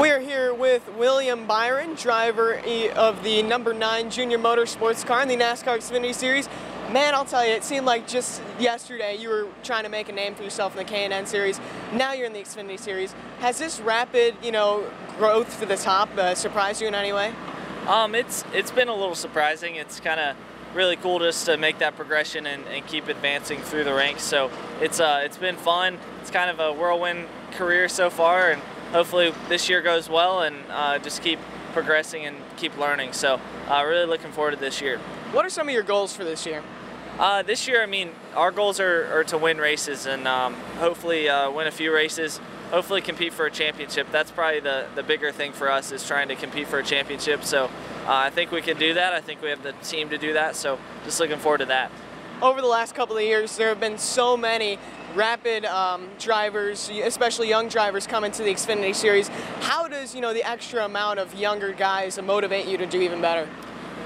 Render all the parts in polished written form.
We are here with William Byron, driver of the #9 Junior Motorsports car in the NASCAR Xfinity Series. Man, I'll tell you, it seemed like just yesterday you were trying to make a name for yourself in the K&N Series. Now you're in the Xfinity Series. Has this rapid, growth for the top surprised you in any way? It's been a little surprising. It's kind of really cool just to make that progression and keep advancing through the ranks. So it's been fun. It's kind of a whirlwind career so far, and hopefully this year goes well and just keep progressing and keep learning. So really looking forward to this year. What are some of your goals for this year? This year, I mean, our goals are to win races and hopefully win a few races, hopefully compete for a championship. That's probably the bigger thing for us, is trying to compete for a championship. So I think we can do that. I think we have the team to do that. So just looking forward to that. Over the last couple of years, there have been so many rapid drivers, especially young drivers, coming to the Xfinity Series. How does, the extra amount of younger guys motivate you to do even better?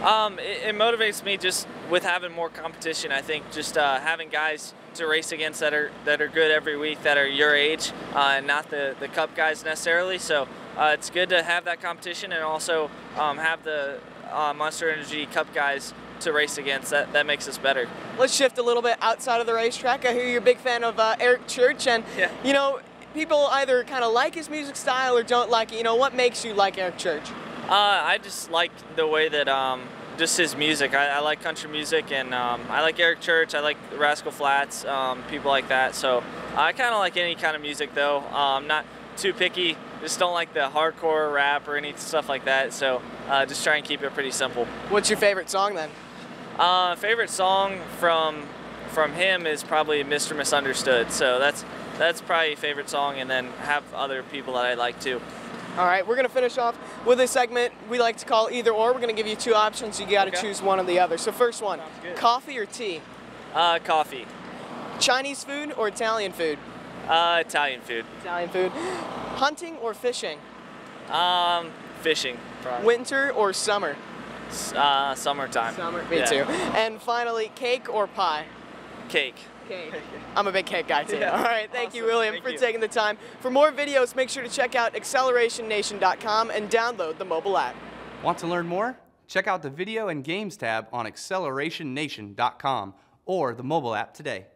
It motivates me just with having more competition. I think just having guys to race against that are good every week, that are your age, and not the cup guys necessarily. So it's good to have that competition, and also have the Monster Energy Cup guys to race against. That makes us better. Let's shift a little bit outside of the racetrack. I hear you're a big fan of Eric Church, and yeah. People either kind of like his music style or don't like it. What makes you like Eric Church? I just like the way that just his music. I like country music, and I like Eric Church. I like Rascal Flatts, people like that. So I kind of like any kind of music, though. I'm not too picky. Just don't like the hardcore rap or any stuff like that. So just try and keep it pretty simple. What's your favorite song then? Favorite song from him is probably Mr. Misunderstood. So that's probably favorite song, and then have other people that I like too. All right, we're going to finish off with a segment we like to call Either Or. We're going to give you two options. You got to choose one or the other. So first one, coffee or tea? Coffee. Chinese food or Italian food? Italian food. Italian food. Hunting or fishing? Fishing. Probably. Winter or summer? Summertime. Summer. Me too. And finally, cake or pie? Cake. Cake. I'm a big cake guy too. Yeah. All right, thank you, William, for taking the time. For more videos, make sure to check out accelerationnation.com and download the mobile app. Want to learn more? Check out the Video and Games tab on accelerationnation.com or the mobile app today.